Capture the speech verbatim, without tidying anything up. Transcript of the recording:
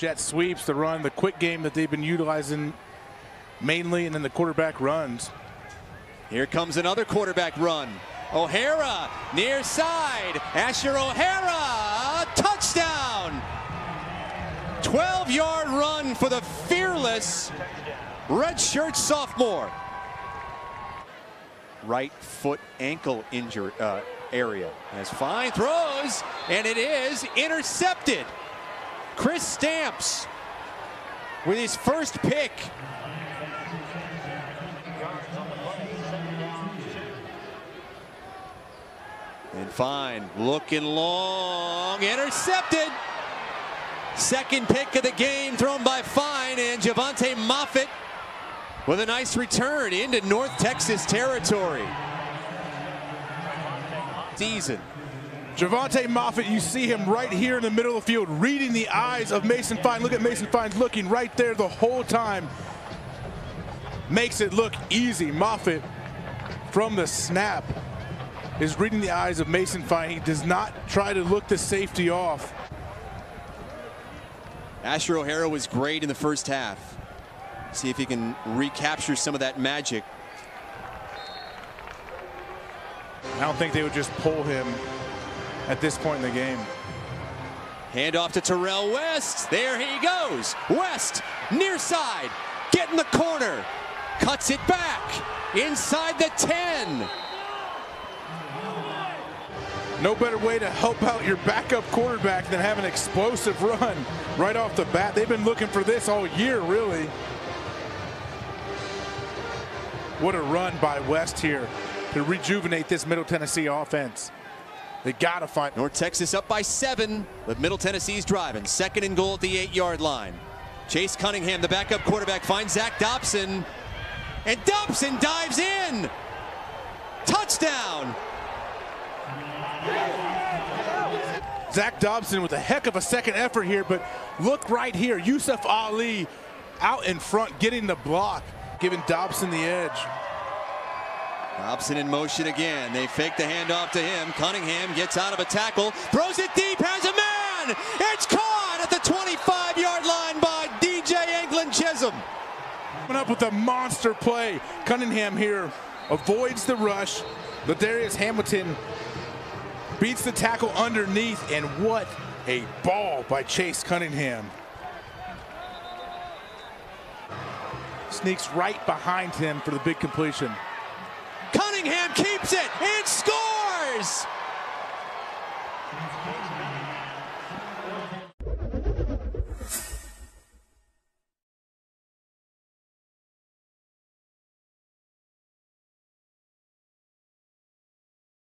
Jet sweeps, the run, the quick game that they've been utilizing mainly, and then the quarterback runs. Here comes another quarterback run. O'Hara, near side. Asher O'Hara, touchdown! twelve yard run for the fearless redshirt sophomore. Right foot ankle injury uh, area. As Fine throws, and it is intercepted. Chris Stamps with his first pick. And Fine looking long, intercepted. Second pick of the game thrown by Fine, and Javonte Moffett with a nice return into North Texas territory. Season. Javonte Moffett, you see him right here in the middle of the field, reading the eyes of Mason Fine. Look at Mason Fine looking right there the whole time. Makes it look easy. Moffett from the snap is reading the eyes of Mason Fine. He does not try to look the safety off. Asher O'Hara was great in the first half. See if he can recapture some of that magic. I don't think they would just pull him at this point in the game. Hand off to Terrell West. There he goes. West, near side, get in the corner. Cuts it back inside the ten. No better way to help out your backup quarterback than have an explosive run right off the bat. They've been looking for this all year, really. What a run by West here to rejuvenate this Middle Tennessee offense. They gotta find. North Texas up by seven, but Middle Tennessee's driving. Second and goal at the eight yard line. Chase Cunningham, the backup quarterback, finds Zack Dobson. And Dobson dives in. Touchdown. Zack Dobson with a heck of a second effort here, but look right here. Yusuf Ali out in front getting the block, giving Dobson the edge. Dobson in motion again. They fake the handoff to him. Cunningham gets out of a tackle, throws it deep, has a man. It's caught at the twenty-five yard line by D J England Chisholm. Coming up with a monster play. Cunningham here avoids the rush. Ladarius Hamilton beats the tackle underneath, and what a ball by Chase Cunningham. Sneaks right behind him for the big completion. Cunningham keeps it and scores!